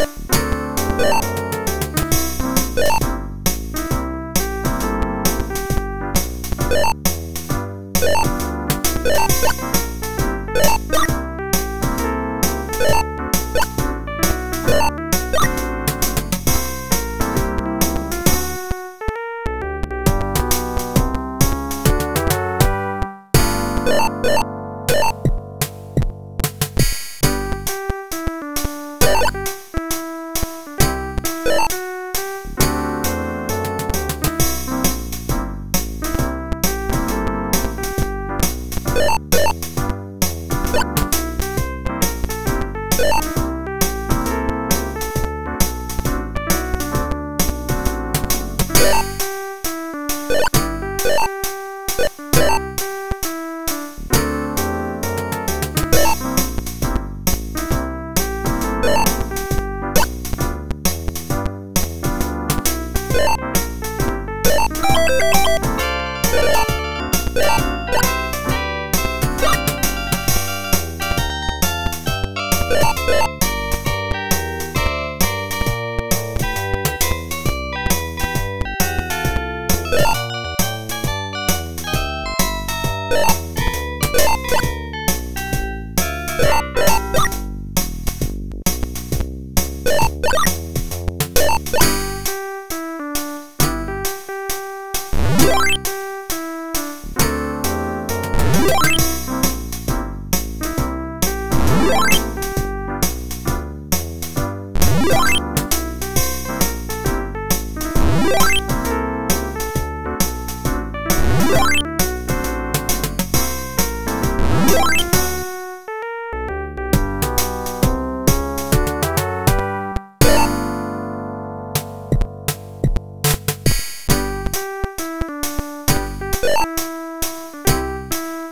What?